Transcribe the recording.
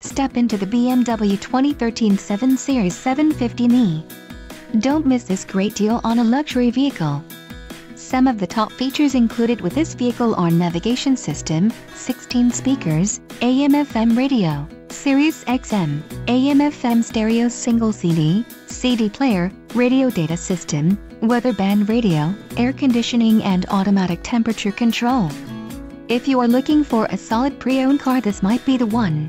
Step into the BMW 2013 7 Series 750Li. Don't miss this great deal on a luxury vehicle. Some of the top features included with this vehicle are navigation system, 16 speakers, AM/FM radio, Sirius XM, AM/FM stereo single CD, CD player, radio data system, weatherband radio, air conditioning and automatic temperature control. If you are looking for a solid pre-owned car, this might be the one.